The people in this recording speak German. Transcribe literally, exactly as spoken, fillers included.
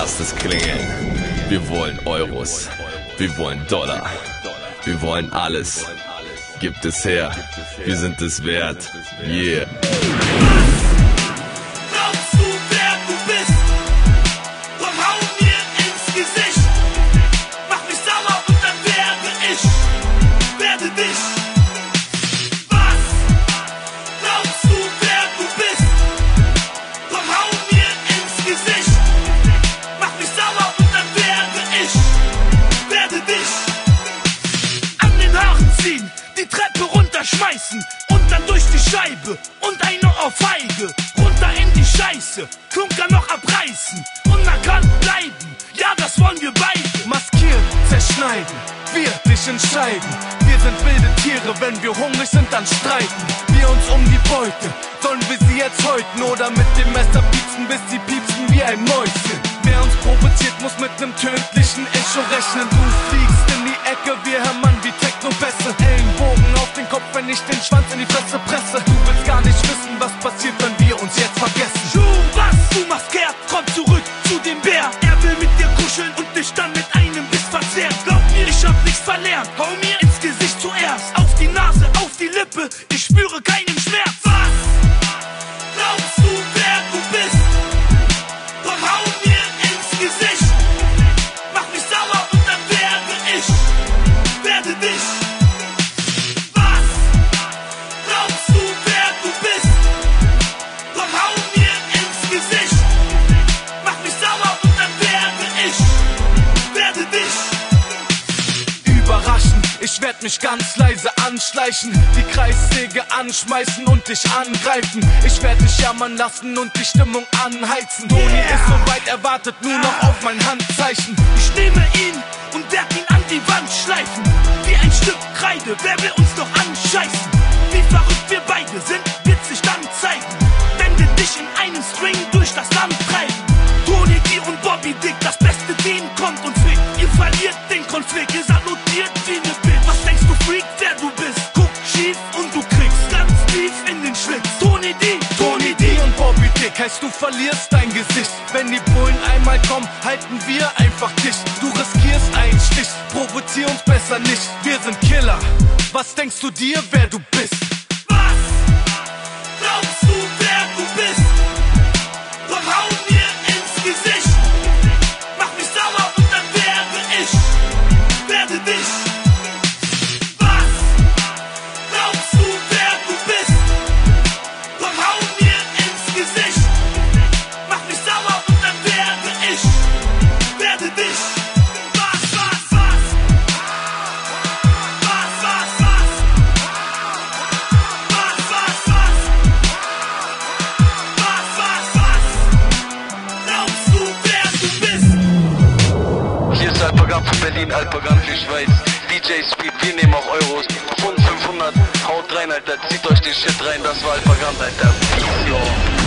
Lasst es klingeln. Wir wollen Euros. Wir wollen Dollar. Wir wollen alles. Gibt es her. Wir sind es wert. Yeah. Schmeißen und dann durch die Scheibe und eine Ohrfeige runter in die Scheiße, Klunker noch abreißen und markant bleiben, ja das wollen wir beide. Maskieren, zerschneiden, wir dich entscheiden, wir sind wilde Tiere, wenn wir hungrig sind, dann streiten wir uns um die Beute, sollen wir sie jetzt häuten oder mit dem Messer piepsen, bis sie piepsen wie ein Mäuschen. Wer uns provoziert, muss mit nem tödlichen Echo rechnen, du fliegst in die Ecke, wir haben Mann wie Techno-Bässe, Ellenbogen auf den Kopf, wenn ich den Schwanz in die Fresse presse. Du willst gar nicht wissen, was passiert, wenn wir uns jetzt vergessen. Schuh, was du machst, Gerd, komm zurück zu dem Bär. Er will mit dir kuscheln und dich dann mit einem Biss verzehren. Glaub mir, ich hab nichts verlernt, hau mir ins Gesicht zuerst. Auf die Nase, auf die Lippe, ich spüre keinen Schmerz. Ich werd mich ganz leise anschleichen, die Kreissäge anschmeißen und dich angreifen. Ich werd dich jammern lassen und die Stimmung anheizen. Toni yeah. ist soweit, er wartet nur noch auf mein Handzeichen. Ich nehme ihn und werd ihn an die Wand schleifen. Wie ein Stück Kreide, wer will uns noch anscheißen? Wie verrückt wir beide sind, wird sich dann zeigen, wenn wir dich in einem String durch das Land treiben. Toni G und Bobby Dick, das beste Team kommt und fickt. Ihr verliert den Konflikt, ihr salutiert wie eine Bild. Wer du bist, guck schief und du kriegst ganz tief in den Schwitz. Toni D, Toni D und Bobby Dick, heißt du verlierst dein Gesicht. Wenn die Bullen einmal kommen, halten wir einfach dicht. Du riskierst einen Stich, provozier uns besser nicht. Wir sind Killer, was denkst du dir, wer du bist? Was glaubst du, wer du bist? Komm, hau mir ins Gesicht. Mach mich sauer und dann werde ich, werde dich. Alpagan für Schweiz, D J Speed, wir nehmen auch Euros, Pfund fünfhundert, haut rein, Alter, zieht euch den Shit rein, das war Alpagan, Alter, peace, yo.